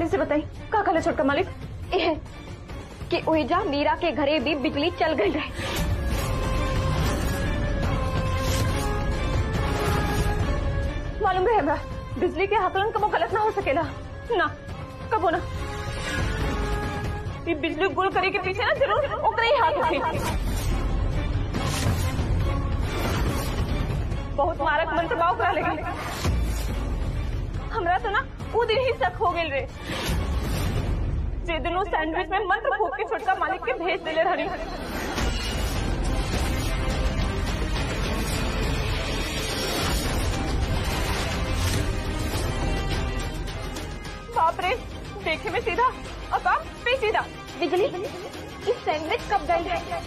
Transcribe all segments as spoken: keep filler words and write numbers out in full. जल्दी से बताई का खाले छोटका मालिक है कि ओहिजा मीरा के घरे भी बिजली चल गई है। मालूम है बा, बिजली के हाथों कबो गलत ना हो सकेला ना कबो ना ये बिजली गुल करे के पीछे ना जरूर ओकरे ही हाथ होते। बहुत मारक मंत्र बाव करा लेकिन हमरा तो ना वो दिन ही शक हो गेल रे जे दिनों सैंडविच में मंत्र फूक के छोटका मालिक के भेज देले रहनी। बाप रे देखे में सीधा और बाप पे सीधा। बिजली इस सैंडविच कब गई है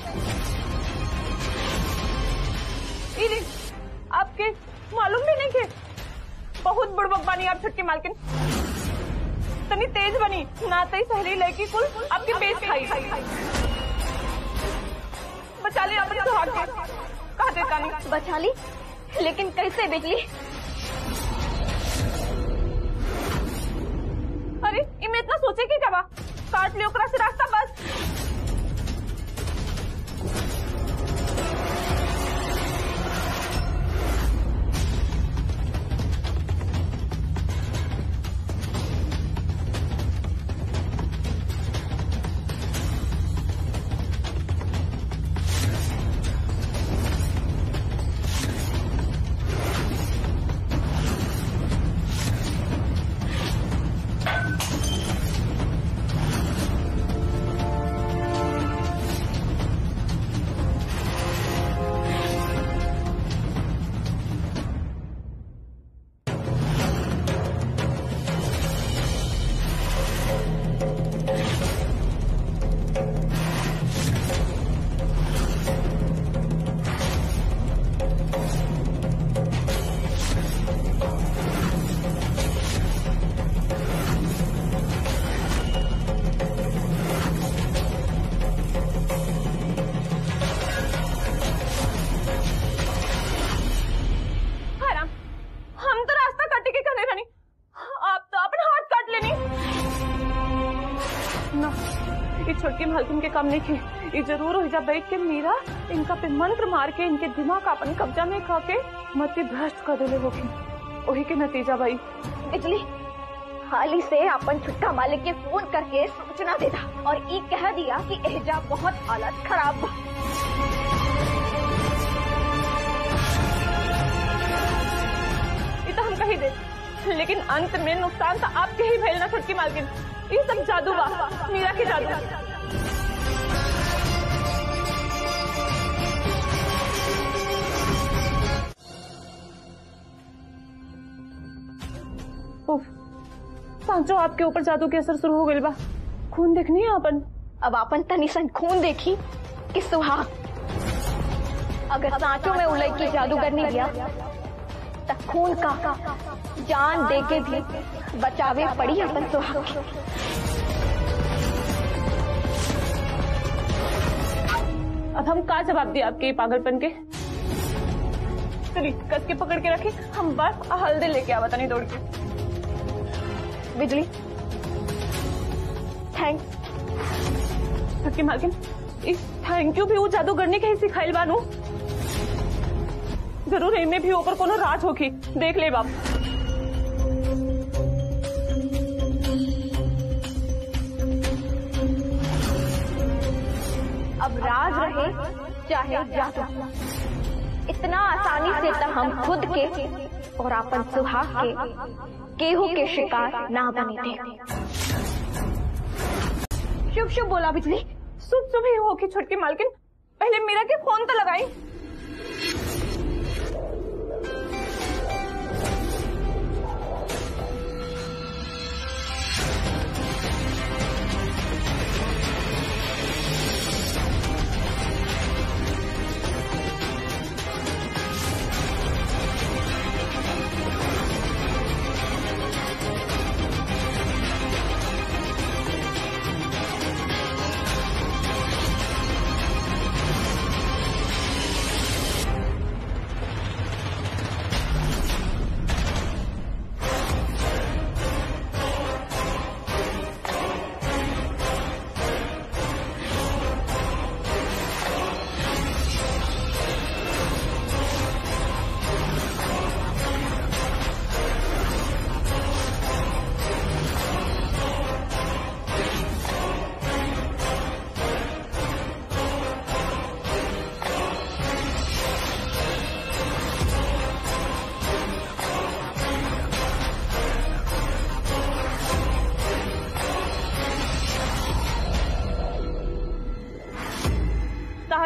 आपके मालूम भी नहीं के बहुत बुड़बक बनी आप छुटकी मालकिन तनी तेज बनी ना तई सहेली लेके कुल आपके पेट खाई बचा ली आपने तो हाथ कहा देता नहीं बचा ली लेकिन कैसे बिजली। अरे इमें इतना सोचे कि क्या बा काट लियो करा से रास्ता बस। काम नहीं थे ये जरूर हो जा बैठ के मीरा इनका पे मंत्र मार के इनके दिमाग अपन कब्जा में खा के मति भ्रष्ट कर देले होगी वही के नतीजा भाई इजली हाली से अपन छुट्टा मालिक के फोन करके सूचना दे दा और ये कह दिया कि एहजा बहुत हालत खराब बा। ये तो हम कही दे लेकिन अंत में नुकसान तो आपके ही भैलना छुटकी मालकिन ये सब जादू बा मीरा के जादू। सांचो आपके ऊपर जादू के असर शुरू हो गई बा खून देखनी है अपन अब अपन तनी सन खून देखी कि सुहा अगर सांचो में उलई की जादू करनी गया तो खून का जान देके भी बचावे पड़ी अपन सुहा। अब हम का जवाब दिया आपके पागलपन के कस के पकड़ के रखे हम बर्फ और हल्दी लेके आवा तनी दौड़ के। बिजली थैंक्स छुटकी मालकिन इस थैंक यू भी वो जादूगरनी के ही सिखाइल बानू जरूर इनमें भी ऊपर कोनो राज होगी देख ले बाप। अब राज रहे चाहे जादू इतना आसानी से तो हम खुद के और अपन सुहाग के केहू के शिकार ना बने थे। शुभ शुभ बोला बिजली शुभ शुभ ही हो कि छुटकी मालकिन पहले मीरा के फोन तो लगाई।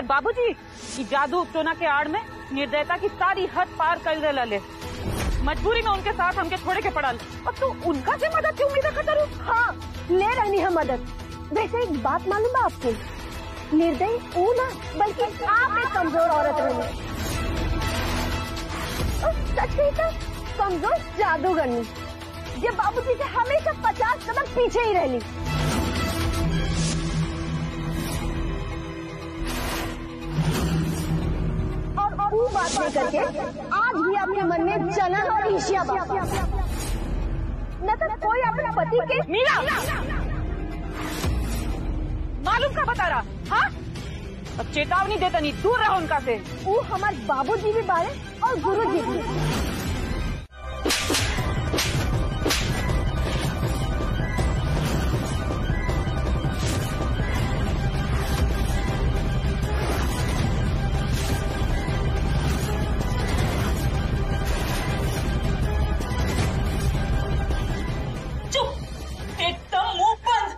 बाबूजी, जी जादू उपटोना के आड़ में निर्दयता की सारी हद पार कर दे लाले। मजबूरी में उनके साथ हमके छोड़े के पड़ल। और तू उनका से मदद क्यों उम्मीद खतर? हाँ ले रहनी है मदद। वैसे एक बात मालूम है आपको, निर्दयी वो ना बल्कि आप एक कमजोर औरत रही। सच में तो कमजोर जादूगरनी ये बाबूजी से हमेशा पचास कदम पीछे ही रहनी। और और वो बात नहीं करके आज भी अपने मन में जलन और ईर्ष्या बाबा न तो कोई अपने पति के। मीरा मालूम का बता रहा हाँ? अब चेतावनी देता नहीं, दूर रहो उनका से। वो हमारे बाबूजी भी बारे और गुरु जी भी। चुप, एकदम मुंह बंद।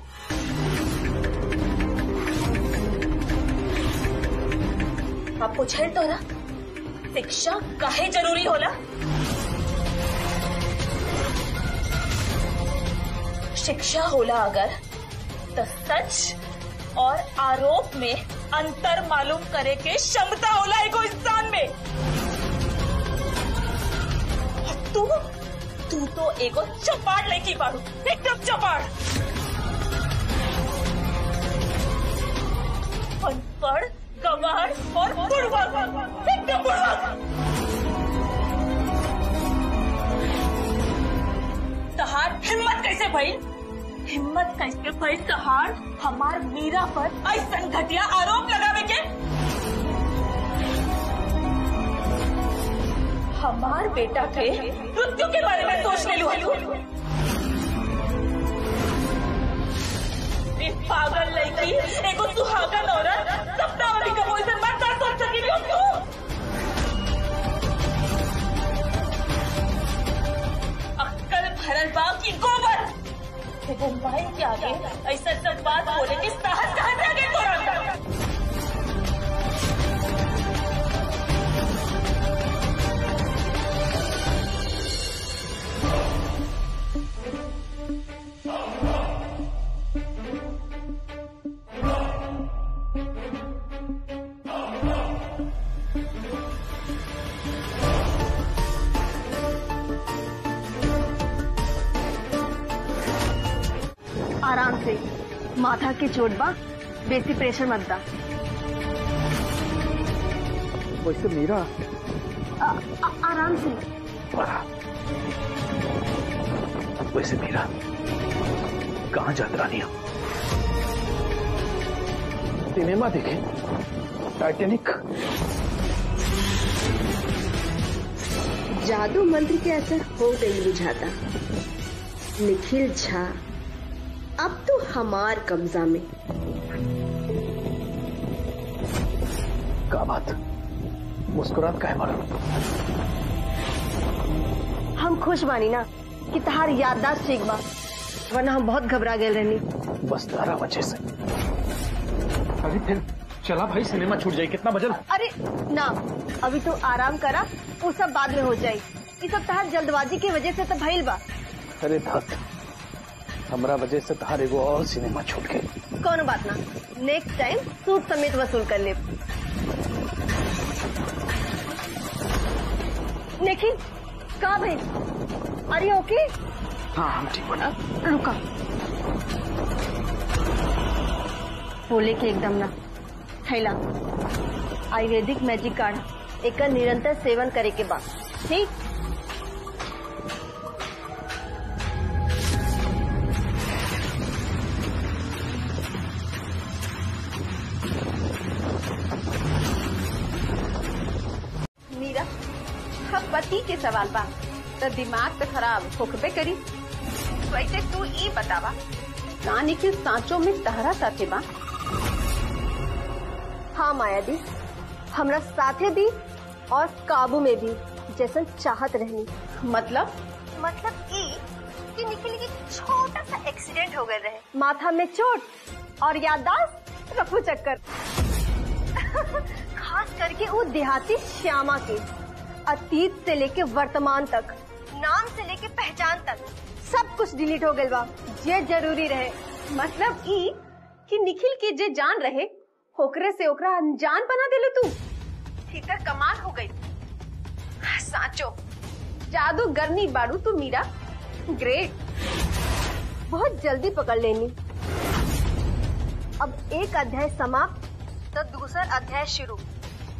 आपको छेड़ तो ना, शिक्षा काहे जरूरी होला? शिक्षा होला अगर तो सच और आरोप में अंतर मालूम करे के क्षमता होला एगो इंसान में। तू तू तो एगो चपाड़ लड़की बारू, एकदम चपाड़। अनपढ़ गवार और बुढ़वा, एकदम बुढ़वा। सहार हिम्मत कैसे भाई, हिम्मत कैसे भाई सहार हमार मीरा पर ऐसा घटिया आरोप लगावे के? हमार बेटा के मृत्यु के बारे में सोचने लू। पागल लड़की एगो सुहागन औरत सपना वाली का बोझ मत कर सोच सकी तू। अक्कल भरल बाव की गोबर एगो माई के आगे ऐसा सब बात बोले की साहस कहाँ से आ गया तोरा अंदर? आराम से माथा के चोट बा, बेसी प्रेशर मत दा। वैसे मीरा आ, आ, आराम से। वैसे मीरा कहाँ जात रानी हो? सिनेमा देखे टाइटेनिक। जादू मंत्र के असर हो गई बुझाता। निखिल झा अब तो हमार कब्जा में। क्या बात मुस्कुरात काहे मारो? हम खुश बानी ना कि तहार याददाश्त ठीक बा, वरना हम बहुत घबरा गए रहनी। बस तारा वजह से। अरे फिर चला भाई सिनेमा छूट जाए, कितना बजल? अरे ना अभी तो आराम करा, वो सब बाद में हो जाए। ये सब तहार जल्दबाजी की वजह से तो भइल बा। अरे धक हमरा वजह से तहार एगो और सिनेमा छूट गई। कौनो बात ना, नेक्स्ट टाइम सूट समेत वसूल कर ले। लेकिन का भाई अरे ओके। हाँ हम ठीक बना। रुका बोले के एकदम ना थैला। आयुर्वेदिक मैजिक कार्ड एक निरंतर सेवन करे के बाद ठीक। पति के सवाल बा तो दिमाग तो खराब होकबे करी। वैसे तू ये बतावा रानी के सांचों में तहरा साथे बा? हाँ माया दी, हमरा साथे भी और काबू में भी, जैसा चाहत रहनी। मतलब मतलब ये कि निखिल की छोटा सा एक्सीडेंट हो गए रहे, माथा में चोट और याददाश्त रफू चक्कर। खास करके वो देहाती श्यामा के। अतीत से लेके वर्तमान तक, नाम से लेके पहचान तक सब कुछ डिलीट हो गया। जे जरूरी रहे, मतलब ई कि निखिल की जे जान रहे, होकरे से ओकरा अनजान बना दिले तू। ठीक है, कमाल हो गई। साचो जादू गरनी बाड़ू तू मीरा, ग्रेट। बहुत जल्दी पकड़ लेनी। अब एक अध्याय समाप्त तो दूसरा अध्याय शुरू।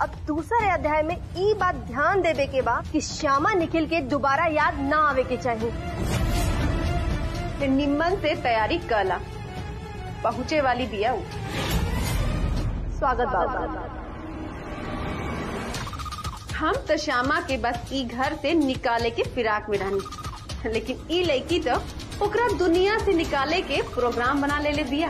अब दूसरे अध्याय में ई बात ध्यान देवे के बाद कि श्यामा निखिल के दोबारा याद ना आवे के चाहिए। निम्मन से तैयारी कर ला, पहुँचे वाली दिया। स्वागत बाबा। हम तो श्यामा के बस ई घर से निकाले के फिराक में डाली, लेकिन ई लड़की तो ओकरा दुनिया से निकाले के प्रोग्राम बना ले ले दिया।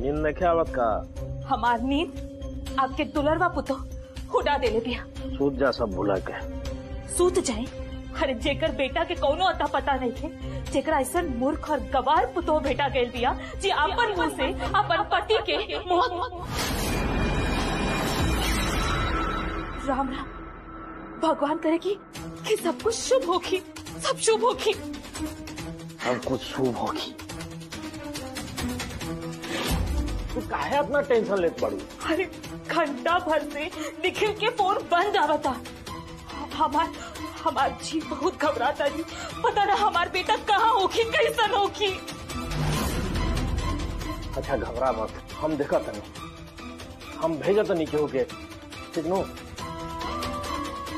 नींद न क्या आवत का? हमार नींद आपके दुलरवा पुतो हुडा दे ले दिया। सूत जा सब भुला के। सूत जाए? अरे जेकर बेटा के कौनो अता पता नहीं थे, जेकर ऐसा मूर्ख और गवार पुतो बेटा गेल दिया जी आपन मुँह से आपन पति के मुँह। राम राम, भगवान करे कि कि सब कुछ शुभ होगी, सब शुभ होगी, सब कुछ शुभ होगी। काहे अपना टेंशन लेत पड़ी? अरे घंटा भर से निखिल के फोन बंद आवता। हमार हमार जी बहुत घबराता जी, पता ना हमार बेटा कहाँ होगी, कैसन होगी। अच्छा घबरा मत, हम देखा तनी, हम भेजा तनी के होके, ठीक नो?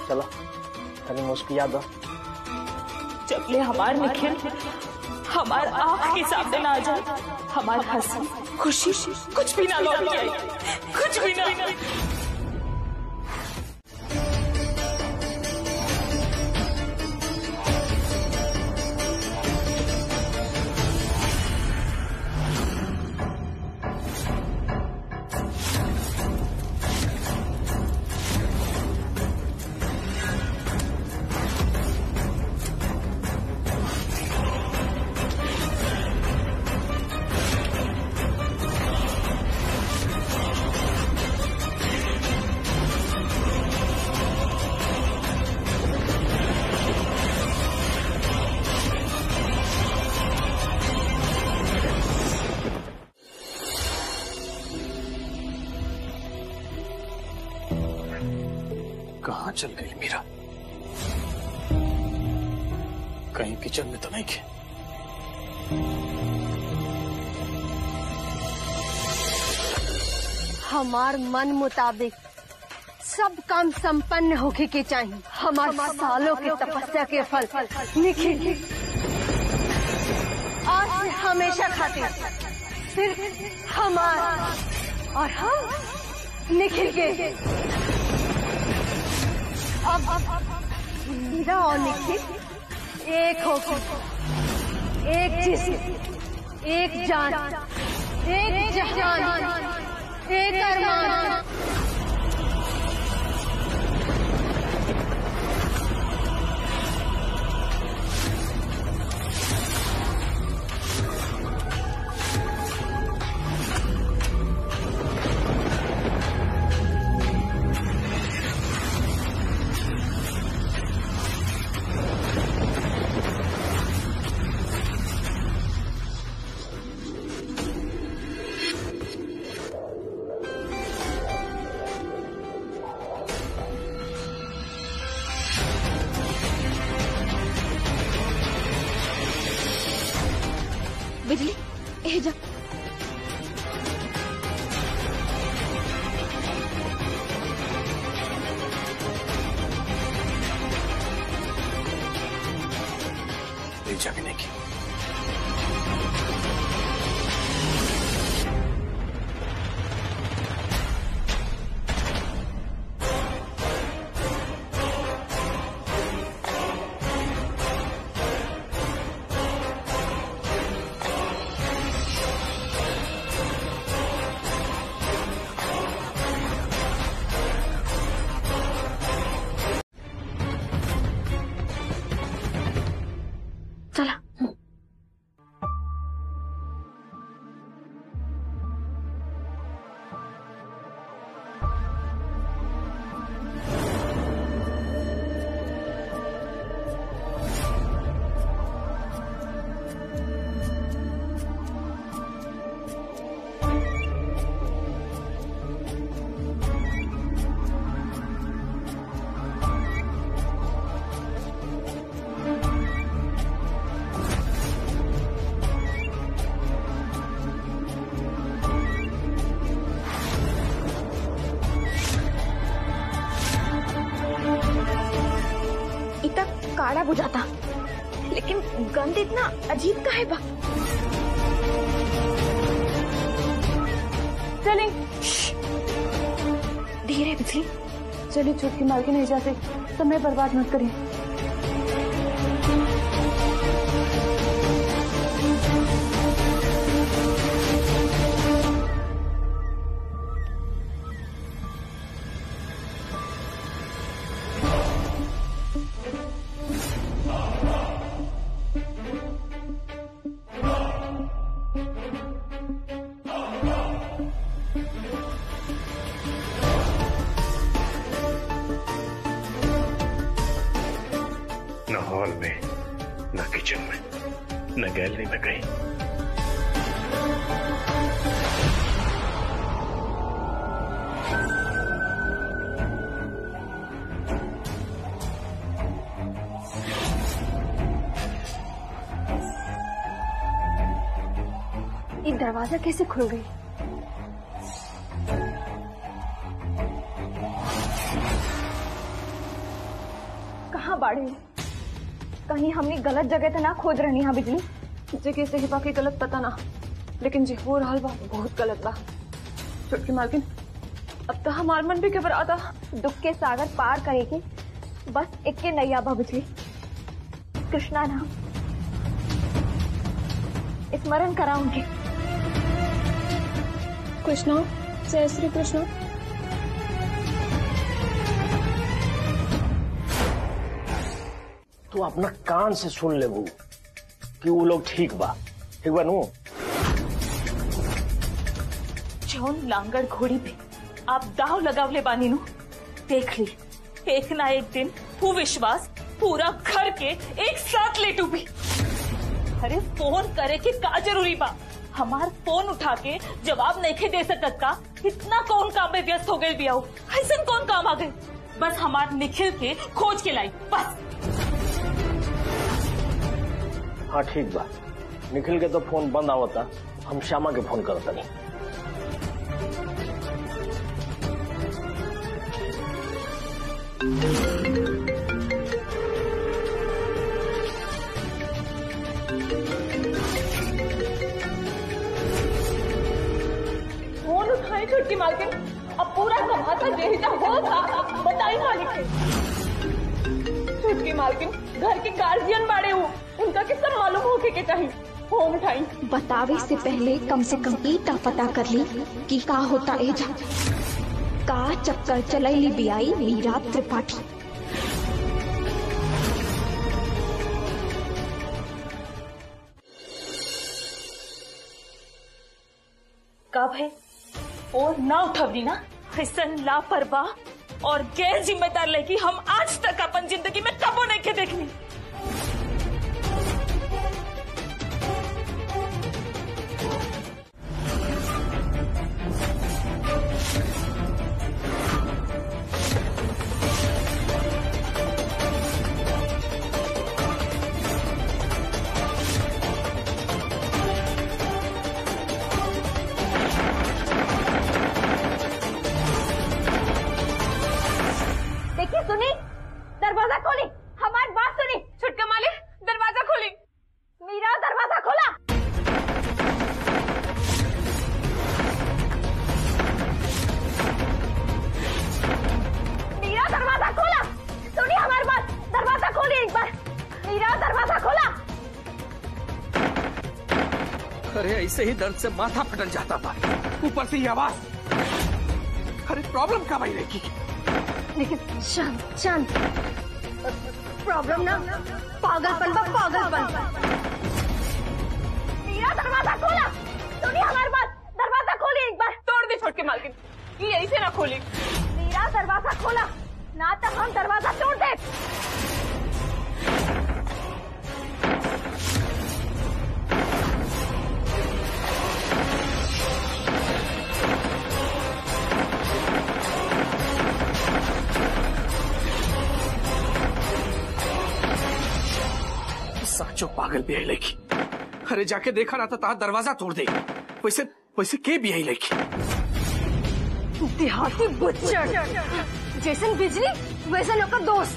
चला तनी मुस्किया दा। जबले हमार निखिल हमार आँख के सामने ना आ जाए, हमार हंसी खुशी कुछ भी ना लौट जाए, कुछ भी ना। कहाँ चल गई मीरा? कहीं किचन में तो नहीं थी? हमार मन मुताबिक सब काम संपन्न होके के चाहिए। हमारे सालों की तपस्या के फल निखिल आज हमेशा खातिर सिर्फ हमारा और हम निखिल के। अब मीरा और निखिल एक हो, एक जिस्म, एक जान, एक जहान, एक अरमान। बिजली ए जा। ए जागने की हो जाता, लेकिन गंध इतना अजीब का है बा। चले धीरे बिजली, चलिए छोटी मालकिन नहीं जाते, समय बर्बाद मत करें। दरवाजा कैसे खुल गई? कहाँ बाड़ी? कहीं हमने गलत जगह तो ना खोज रहनी है बिजली? जगह से ही बाकी गलत पता ना, लेकिन जी हो रहा बा बहुत गलत बा। छोटकी मालकिन, अब तो हमार मन भी घबरा आता। दुख के सागर पार करेगी बस इक्के नैया बा बिजली। कृष्णा नाम स्मरण कराऊंगी। कृष्णा, जय श्री कृष्णा। तू अपना कान से सुन ले वो कि वो लोग ठीक बा, ठीक बा नू? जौन लांगड़ घोड़ी पे आप दाव लगावले बानी नू, देख ली एक ना एक दिन तू विश्वास पूरा घर के एक साथ ले डूबी। अरे फोन करे कि का जरूरी बा, हमार फोन उठा के जवाब नहीं दे सकत का? इतना कौन काम में व्यस्त हो गए बियाओ? ऐसा कौन काम आ गए? बस हमार निखिल के खोज के लाई बस। हाँ ठीक बा, निखिल के तो फोन बंद आवता, हम श्यामा के फोन करता नहीं। छोटी मालकिन, अब पूरा सभाता देहिता हो था, बताई मालिक। छोटी मालकिन, घर के गार्जियन बाड़े हो, उनका किस तरह मालूम हो के चाहिए? फोन उठाई बतावे से पहले कम से कम इतना पता कर ली कि का होता है। जा का चक्कर चलैली बियाई मीरा त्रिपाठी। कब है और ना उठवनी ना हसन लापरवाह और गैर जिम्मेदार लड़की हम आज तक अपन जिंदगी में कबो नहीं के देखनी। ही दर्द से माथा फटन जाता था, ऊपर से ये आवाज। अरे प्रॉब्लम का भाई देखी? लेकिन शांत शांत, प्रॉब्लम ना पागलपन बा, पागलपन। मीरा दरवाजा खोला, सुनी हमारी बात, दरवाजा खोली एक बार। तोड़ दे छोटकी मालकिन, ये ऐसे ना खोली। मीरा दरवाजा खोला ना तो हम दरवाजा तोड़ दे। जो पागल भी आई लेगी, अरे जाके देखा ना था दरवाजा तोड़ दे। वैसे वैसे के भी आई लेगी देहाती बुच्चड़, जैसन बिजली वैसा लोग का दोस्त।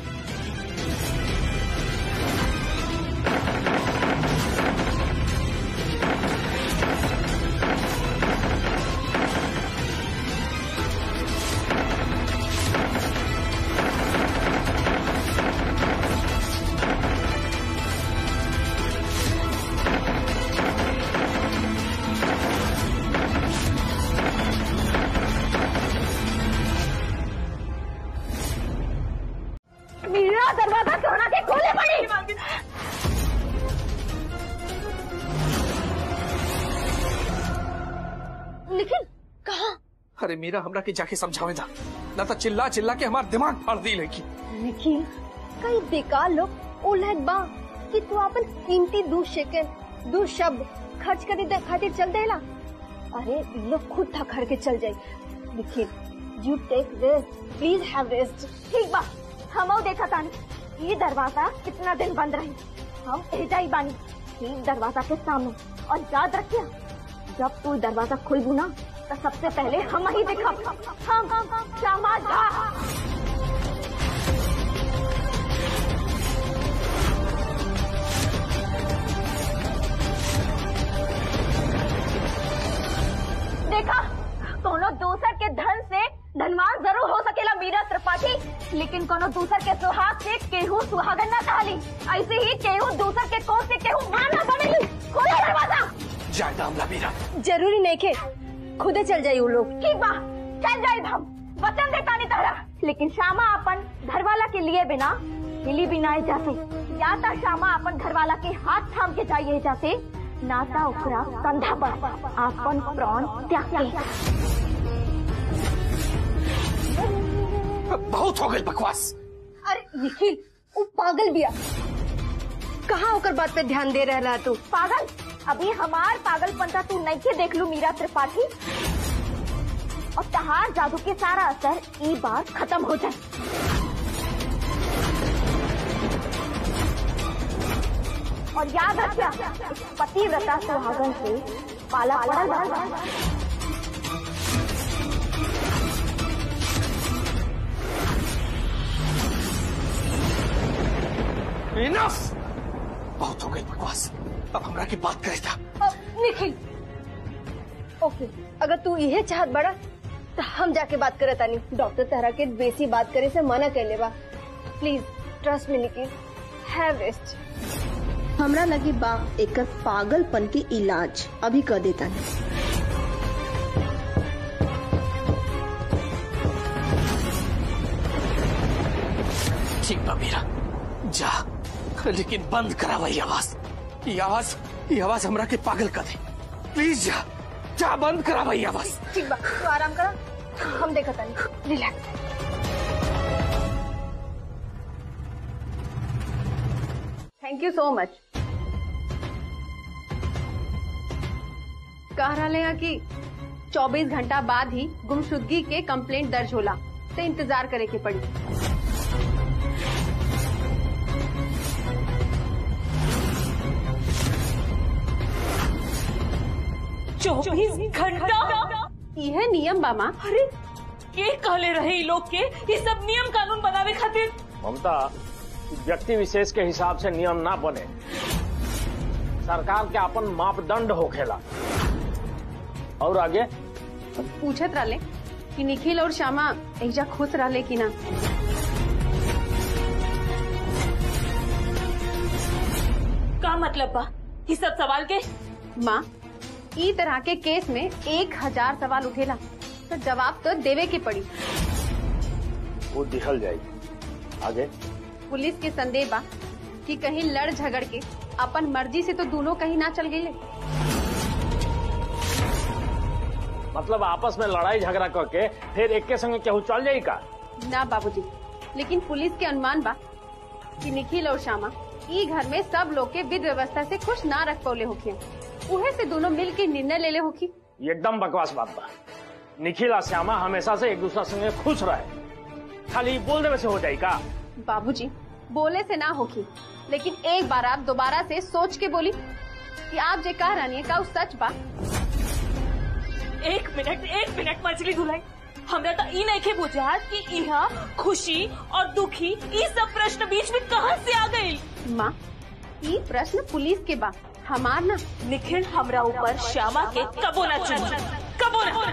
निखिल कहाँ? अरे मीरा हमरा के जाके समझावे दा, ना तो चिल्ला चिल्ला के हमार दिमाग फाड़ दी लेगी। निखिल कई बेकार लोग उलहत बा कि तू अपन कीमती दो सेकंड दो शब्द खर्च करे दे खातिर चल देला। अरे लोग खुद थक हार के चल जाये। Nikhil you take rest, please have rest. ठीक बा, हम देखा था ये दरवाजा कितना दिन बंद रही, हम एजा ही बानी तीन दरवाजा के सामने। और याद रखिया जब तू दरवाजा खुलबू ना तो सबसे पहले हम ही दिखा। हम श्यामा जा। देखा कोनो दूसर के धन से धनवान जरूर हो सकेला मीरा त्रिपाठी, लेकिन कोनो दूसर के सुहाग से केहू सुहागन ना कहली। ऐसे ही केहू दूसर के कोस से केहू मां ना बनेली। खोलो दरवाजा। जायदा हमला मीरा। जरूरी नहीं के खुद चल जाये वो लोग। ठीक बा, चल जाये हम, वचन देता नहीं तहरा। लेकिन श्यामा अपन घरवाला के लिए बिना हिली बिना जाते। या तो श्यामा अपन घरवाला के हाथ थाम के जाये जाते, ना तो ओकरा कंधा पर अपन प्राण त्याग के। बहुत हो गई बकवास। अरे निखिल वो पागल बिया, कहाँ ओकर बात पे ध्यान दे रहा तू? पागल अभी हमार पागलपंता तू नहीं देख लू मीरा त्रिपाठी, और तहार जादू के सारा असर ई बार खत्म हो जाए। और याद रखिया पतिव्रता सुहागन से पाला पड़ा। इनफ, बहुत हो गई बकवास। अब हमरा की बात करे था निखिल। ओके अगर तू यह चाहत बड़ा तो हम जाके बात करे तानी। डॉक्टर तहरा के बेसी बात करे से मना कर ले बा। Please trust me Nikhil, have rest. हमरा लगी बा एक पागलपन के इलाज अभी कर देता नहीं। ठीक बा मीरा जा, लेकिन बंद करा वही आवाज। ये आवाज ये आवाज हमरा के पागल कर दे। प्लीज जा, जा बंद करा भाई आवाज। ठीक बा, तू आराम करा, हम देखा था नहीं। Relax. Thank you so much. कह रहा है कि चौबीस घंटा बाद ही गुमशुदगी के कंप्लेंट दर्ज होला तो इंतजार करे के पड़ी। चौबीस घंटा यह नियम बामा। अरे के कहले रहे लोग के ये सब नियम कानून बनावे खातिर। ममता व्यक्ति विशेष के हिसाब से नियम ना बने, सरकार के अपन मापदंड होखेला। और आगे पूछत रहले कि निखिल और श्यामा एजा खुश रहले कि ना। का मतलब बा ये सब सवाल के? माँ ई तरह के केस में एक हजार सवाल उठेला तो जवाब तो देवे के पड़ी। वो दिखल जाएगी। आगे पुलिस के संदेह बा कि कहीं लड़ झगड़ के अपन मर्जी से तो दोनों कहीं ना चल गई। मतलब आपस में लड़ाई झगड़ा करके फिर एक के संग केहू चल जाये का? ना बाबूजी, लेकिन पुलिस के अनुमान बा कि निखिल और श्यामा ई घर में सब लोग के विध व्यवस्था से खुश ना रख पौले होके, उहे से दोनों मिल के निर्णय ले ले होगी। एकदम बकवास बात बा। निखिल और श्यामा हमेशा से एक दूसरे संगे खुश रहे, खाली बोल देवे से हो जाये का? बाबूजी बोले से ना होगी, लेकिन एक बार आप दोबारा से सोच के बोली कि आप जे कह रही है का उस सच बा। एक मिनट एक मिनट मछली धुलाई, हमरा तो ई नहीं बुझा कि यहाँ खुशी और दुखी ये सब प्रश्न बीच में कहाँ से आ गयी। माँ ये प्रश्न पुलिस के बा, हमार ना। निखिल हमरा ऊपर श्यामा के कबो ना चुने, कबो ना।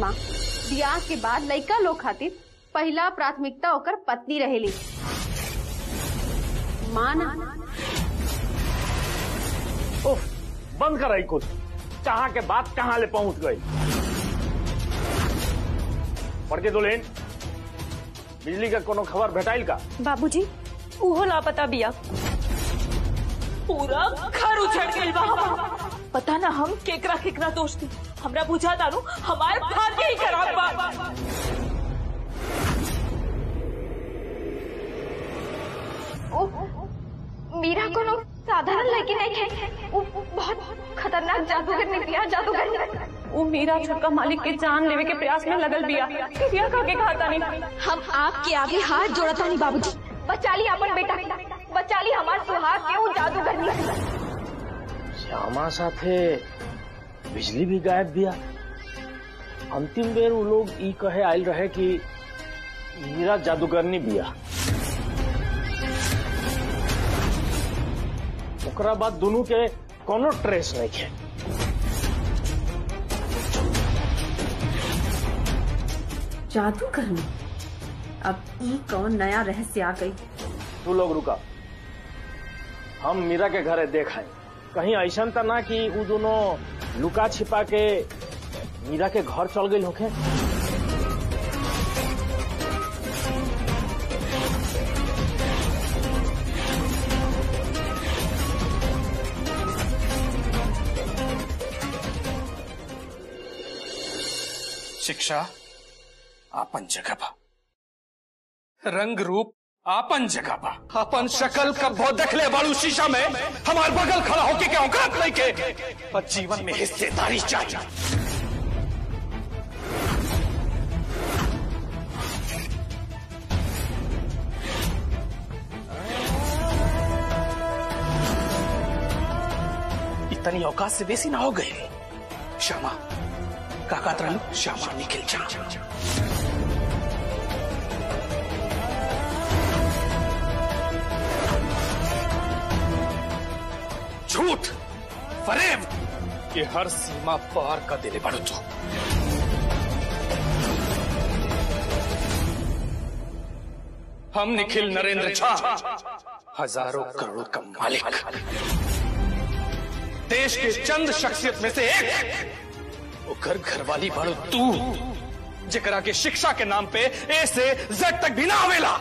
माँ ब्याह के बाद लड़का लोग खातिर पहला प्राथमिकता होकर पत्नी रहेली। माँ ना उफ, बंद कराई कुछ चाह के बात कहाँ ले पहुँच गई। परदे दोलेन बिजली का कोनो खबर भेटाइल का? बाबूजी उहो लापता बिया। पूरा घर उछड़ गई बाबा। पता ना हम केकरा केकरा दोष थी। हमरा बुझा दारू हमारे भाग्य ही खराब बा। मीरा को लोग साधारण लड़की नहीं है, वो बहुत खतरनाक जादूगर निकलिया जादूगर। वो मीरा छक्का मालिक के जान लेवे के प्रयास में लगल बिया। बिया का के खाता नहीं। हम आपके आगे हाथ जोड़ता नहीं बाबूजी। बचा ली अपन बेटा, बचा ली हमार सुहाग के वो जादूगर निकलिया। श्यामा साथे बिजली भी गायब बिया। अंतिम बेर वो लोग ई कहे आयल रहे कि मीरा जादूगरनी बिया। ओकरा बाद दोनों के कोनो ट्रेस नहीं है। जादूगरनी, अब ई कौन नया रहस्य आ गई। तू लोग रुका, हम मीरा के घर देख आए। कहीं ऐसा तो ना कि वो दोनों लुका छिपा के मीरा के घर चल गए होके। शिक्षा आपन जगह बा, रंग रूप आपन जगह बा, आपन शकल कबो देखले वालू शीशा में हमार बगल खड़ा होके के औकात नहीं के, पर जीवन में हिस्सेदारी चाहिए। इतनी औकात से बेसी ना हो गई। श्यामा काका तरंग, श्यामा निखिल जान। झूठ, फरेब, ये हर सीमा पार का देले पड़ो। तो हम निखिल नरेंद्र झा, हजारों करोड़ का मालिक, देश के चंद शख्सियत में से एक। वो घर घरवाली पड़ो तू, जिकरा के शिक्षा के नाम पे ए से जेड तक भी ना आवेला।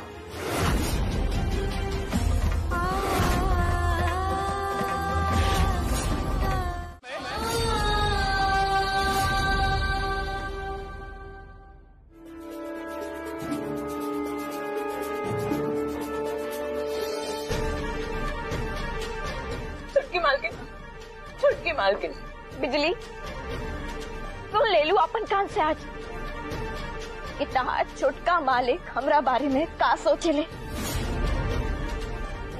मालकिन, बिजली तुम ले लू अपन कान से आज। इतना छोटका मालिक हमरा बारे में का सोचे ले।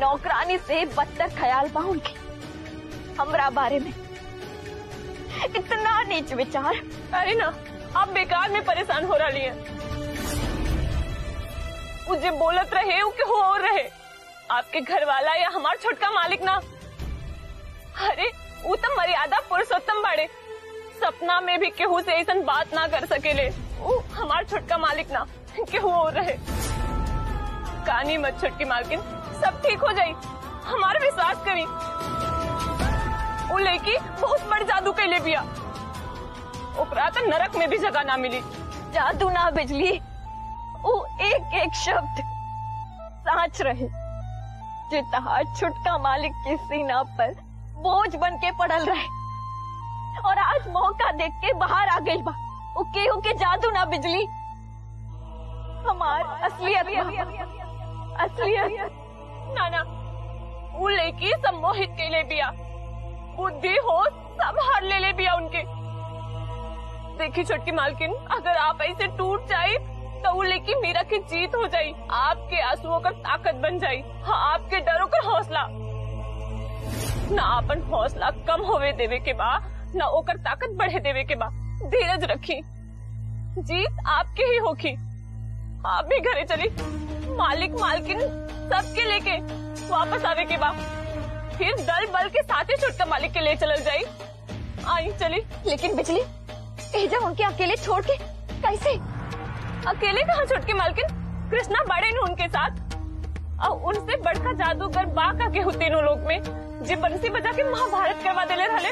नौकरानी से बदतर ख्याल पाऊं के हमरा बारे में इतना नीच विचार। अरे ना आप बेकार में परेशान हो रही है। मुझे बोलत रहे उके हो और रहे आपके घरवाला या हमार छोटका मालिक ना। अरे वो तो मर्यादा पुरुषोत्तम बड़े, सपना में भी केहू से ऐसा बात ना कर सकेले। वो हमार छोटका मालिक ना केहू और रहे। कहानी मत छोटकी मालकिन, सब ठीक हो जाये, हमारे विश्वास करी। वो लेकी बहुत बड़ जादू के ले बिया, उपरांत नरक में भी जगह ना मिली। जादू ना बिजली, वो एक एक शब्द साँच रहे जितना छोटका मालिक के सीना पर बोझ बन के पड़ल रहे। और आज मौका देख के बाहर आ गई बा। उके उके जादू ना बिजली हमार असलियत असलियत ना ना वो लेकी सब मोहित के ले बिया। बुद्धि हो सब हर ले ले बिया उनके। देखी छोटकी मालकिन, अगर आप ऐसे टूट जाए तो वो लेकी मीरा की जीत हो जाये। आपके आंसुओं का ताकत बन जाये, हाँ आपके डरों का हौसला। ना अपन हौसला कम होवे देवे के बा, ना ओकर ताकत बढ़े देवे के बा। धीरज रखी, जीत आपके ही होखी। आप भी घरे चली, मालिक मालकिन सबके लेके वापस आवे के बा। फिर दल बल के साथ ही छोटका मालिक के ले चलल जाई। आई चली, लेकिन बिजली एजा उनके अकेले छोड़ के कैसे? अकेले कहाँ छोटकी मालकिन, कृष्णा बड़े न उनके साथ। और उनसे बढ़कर जादूगर बा का केहू तीनों लोग में जी बंसी बजा के महाभारत करवा देले रहले।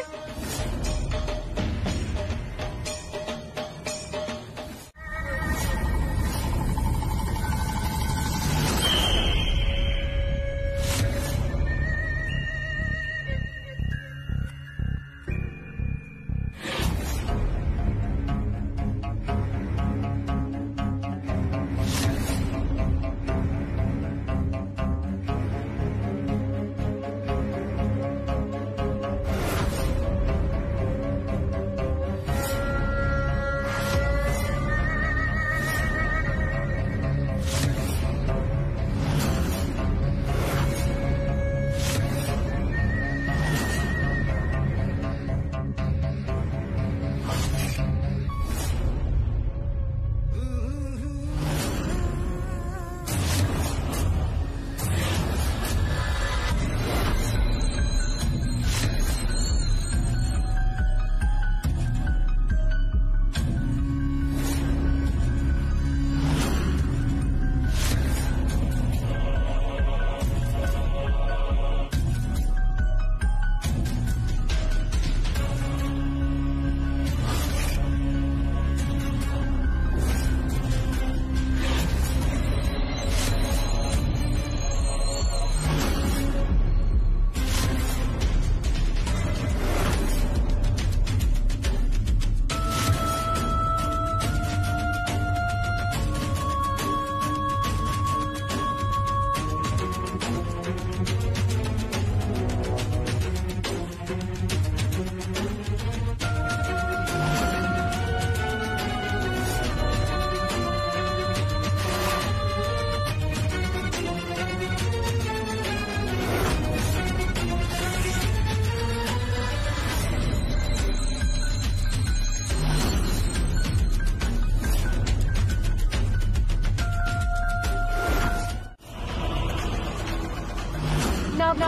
भूत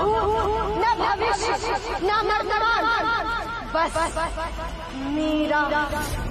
न भविष्य न वर्तमान, बस मेरा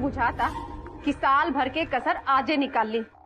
बुझाता कि साल भर के कसर आजे निकाल ली।